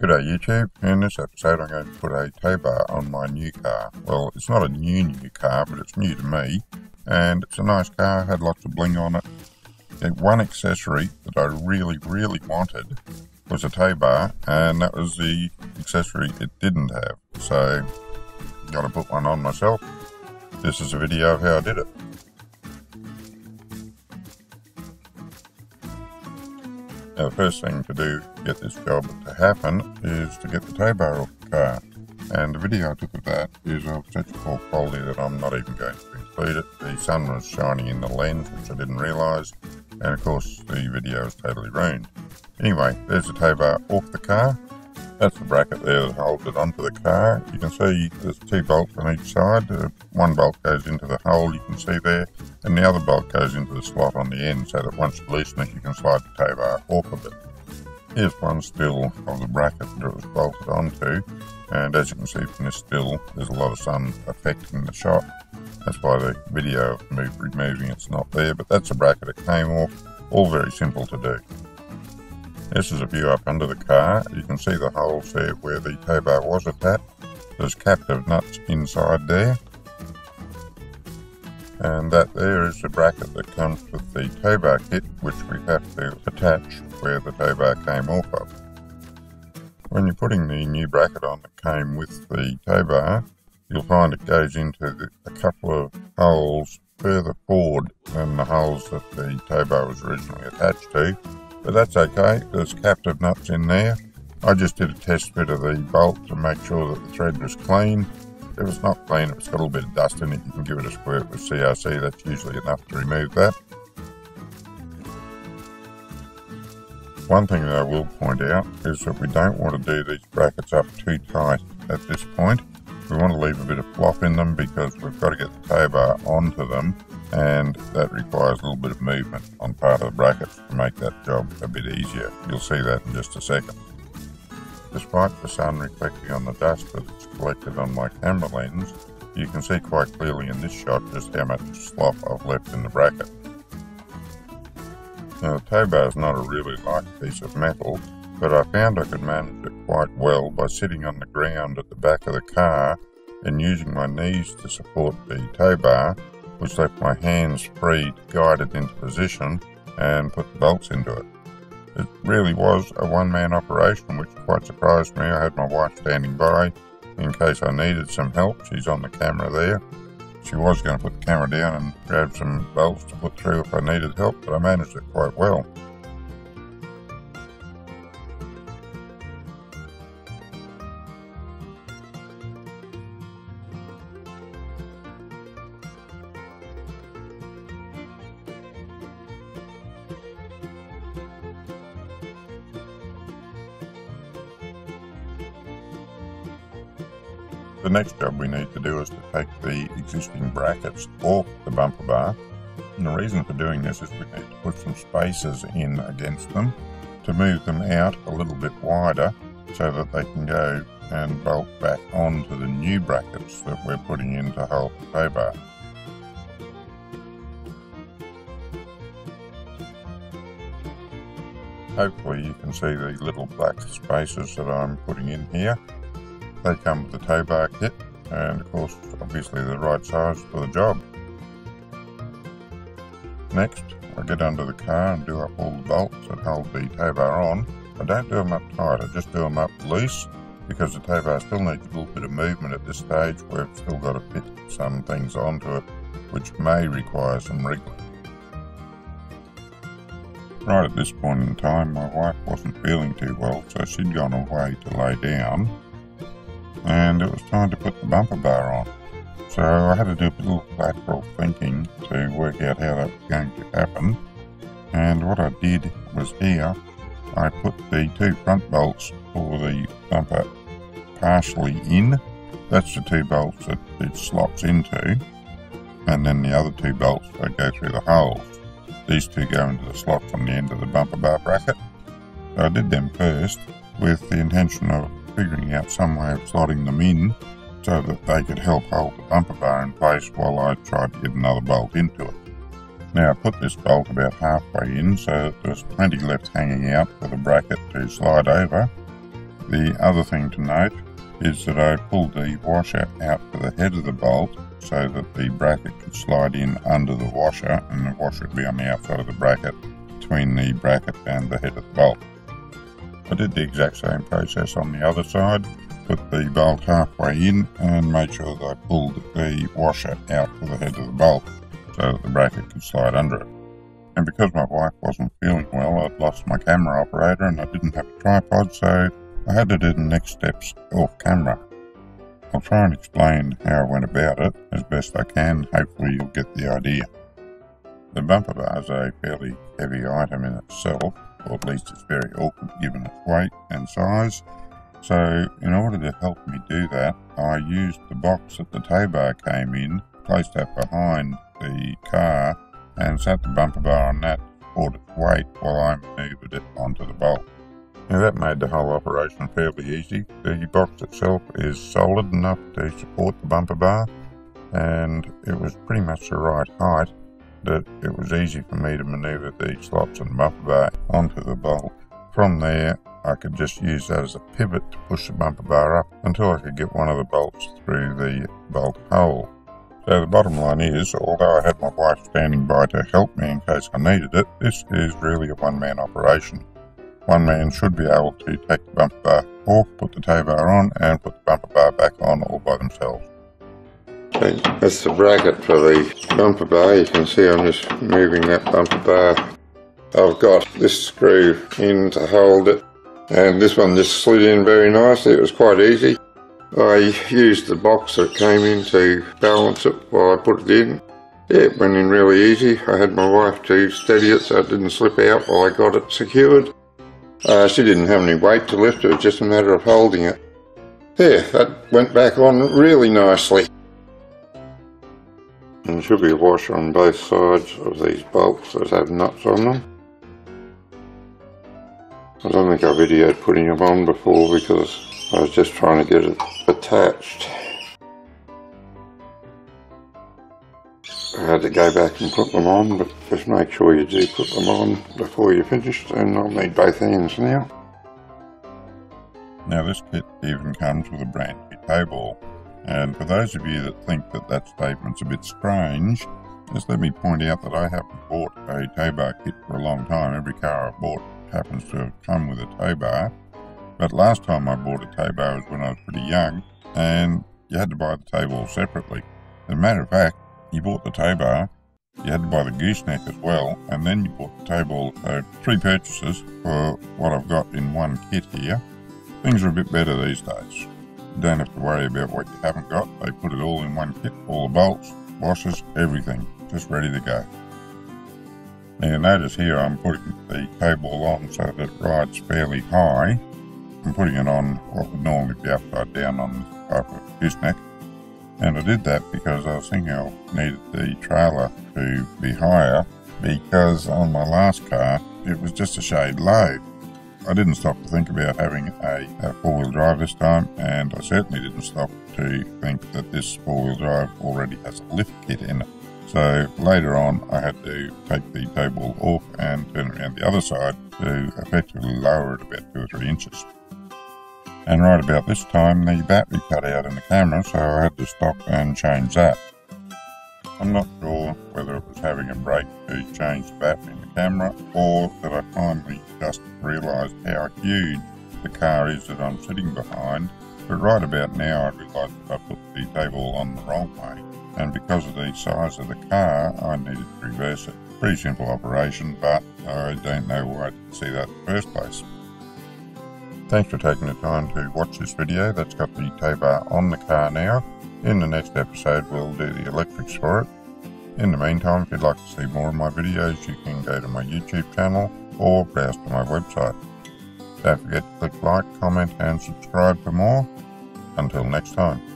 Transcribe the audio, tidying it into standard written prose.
G'day YouTube. In this episode I'm going to put a tow bar on my new car. Well, it's not a new car, but it's new to me. And it's a nice car, had lots of bling on it. And one accessory that I really wanted was a tow bar, and that was the accessory it didn't have. So, I'm going to put one on myself. This is a video of how I did it. Now the first thing to do to get this job to happen is to get the tow bar off the car. And the video I took of that is of such poor quality that I'm not even going to include it. The sun was shining in the lens, which I didn't realise, and of course the video is totally ruined. Anyway, there's the tow bar off the car. That's the bracket there that holds it onto the car. You can see there's two bolts on each side. One bolt goes into the hole you can see there, and the other bolt goes into the slot on the end so that once you loosen it, you can slide the tow bar off of it. Here's one still of the bracket that it was bolted onto, and as you can see from this still, there's a lot of sun affecting the shot. That's why the video of me removing it's not there, but that's the bracket it came off. All very simple to do. This is a view up under the car. You can see the holes there where the tow bar was attached. There's captive nuts inside there. And that there is the bracket that comes with the tow bar kit, which we have to attach where the tow bar came off of. When you're putting the new bracket on that came with the tow bar, you'll find it goes into a couple of holes further forward than the holes that the tow bar was originally attached to. But that's okay, there's captive nuts in there. I just did a test fit of the bolt to make sure that the thread was clean. If it's not clean, if it's got a little bit of dust in it, you can give it a squirt with CRC, that's usually enough to remove that. One thing that I will point out is that we don't want to do these brackets up too tight at this point. We want to leave a bit of flop in them because we've got to get the tow bar onto them, and that requires a little bit of movement on part of the brackets to make that job a bit easier. You'll see that in just a second. Despite the sun reflecting on the dust that it's collected on my camera lens, you can see quite clearly in this shot just how much slop I've left in the bracket. Now the tow bar is not a really light piece of metal, but I found I could manage it quite well by sitting on the ground at the back of the car and using my knees to support the tow bar, which left my hands free to guide it into position and put the bolts into it. It really was a one-man operation, which quite surprised me. I had my wife standing by in case I needed some help. She's on the camera there. She was going to put the camera down and grab some bolts to put through if I needed help, but I managed it quite well. The next job we need to do is to take the existing brackets off the bumper bar, and the reason for doing this is we need to put some spacers in against them to move them out a little bit wider so that they can go and bolt back onto the new brackets that we're putting in to hold the tow bar. Hopefully you can see the little black spacers that I'm putting in here. They come with the tow bar kit, and of course, obviously the right size for the job. Next, I get under the car and do up all the bolts that hold the tow bar on. I don't do them up tight, I just do them up loose, because the tow bar still needs a little bit of movement at this stage where it's still got to fit some things onto it, which may require some wriggling. Right at this point in time, my wife wasn't feeling too well, so she'd gone away to lay down, and it was time to put the bumper bar on. So I had to do a little lateral thinking to work out how that was going to happen. And what I did was here, I put the two front bolts for the bumper partially in. That's the two bolts that it slots into. And then the other two bolts that go through the holes. These two go into the slots on the end of the bumper bar bracket. So I did them first with the intention of figuring out some way of slotting them in so that they could help hold the bumper bar in place while I tried to get another bolt into it. Now I put this bolt about halfway in so that there was plenty left hanging out for the bracket to slide over, The other thing to note is that I pulled the washer out for the head of the bolt so that the bracket could slide in under the washer, and the washer would be on the outside of the bracket between the bracket and the head of the bolt. I did the exact same process on the other side, put the bolt halfway in and made sure that I pulled the washer out for the head of the bolt so that the bracket could slide under it. And because my wife wasn't feeling well, I'd lost my camera operator and I didn't have a tripod, so I had to do the next steps off camera. I'll try and explain how I went about it as best I can, hopefully you'll get the idea. The bumper bar is a fairly heavy item in itself, or at least it's very awkward given its weight and size, so in order to help me do that, I used the box that the tow bar came in, placed that behind the car and sat the bumper bar on that to support its weight while I manoeuvred it onto the bolt. Now that made the whole operation fairly easy. The box itself is solid enough to support the bumper bar, and it was pretty much the right height that it was easy for me to manoeuvre the slots and bumper bar onto the bolt. From there I could just use that as a pivot to push the bumper bar up until I could get one of the bolts through the bolt hole. So the bottom line is, although I had my wife standing by to help me in case I needed it, this is really a one-man operation. One man should be able to take the bumper bar off, put the tow bar on and put the bumper bar back on all by themselves. That's the bracket for the bumper bar. You can see I'm just moving that bumper bar. I've got this screw in to hold it and this one just slid in very nicely. It was quite easy. I used the box that came in to balance it while I put it in. Yeah, it went in really easy. I had my wife to steady it so it didn't slip out while I got it secured. She didn't have any weight to lift, it was just a matter of holding it. There, that went back on really nicely. And there should be a washer on both sides of these bolts that have nuts on them. I don't think I videoed putting them on before because I was just trying to get it attached. I had to go back and put them on, but just make sure you do put them on before you're finished, and I'll need both ends now. Now this kit even comes with a brand new tow ball, and for those of you that think that that statement's a bit strange, just let me point out that I haven't bought a tow bar kit for a long time. Every car I've bought happens to have come with a tow bar, but last time I bought a tow bar was when I was pretty young, and you had to buy the tow ball separately. As a matter of fact, you bought the tow bar, you had to buy the gooseneck as well, and then you bought the tow ball. So three purchases for what I've got in one kit here. Things are a bit better these days. You don't have to worry about what you haven't got. They put it all in one kit, all the bolts, washers, everything, just ready to go. Now notice here I'm putting the tow ball on so that it rides fairly high. I'm putting it on what would normally be upside down on this type of gooseneck. And I did that because I was thinking I needed the trailer to be higher, because on my last car it was just a shade low. I didn't stop to think about having a four-wheel drive this time, and I certainly didn't stop to think that this four-wheel drive already has a lift kit in it. So later on I had to take the tow ball off and turn it around the other side to effectively lower it about 2 or 3 inches. And right about this time the battery cut out in the camera, so I had to stop and change that. I'm not sure whether it was having a break to change the battery in the camera, or that I finally just realised how huge the car is that I'm sitting behind, but right about now I realised that I put the tow ball on the wrong way, and because of the size of the car I needed to reverse it. Pretty simple operation, but I don't know why I didn't see that in the first place. Thanks for taking the time to watch this video. That's got the tow bar on the car now. In the next episode we'll do the electrics for it. In the meantime, if you'd like to see more of my videos, you can go to my YouTube channel or browse to my website. Don't forget to click like, comment and subscribe for more. Until next time.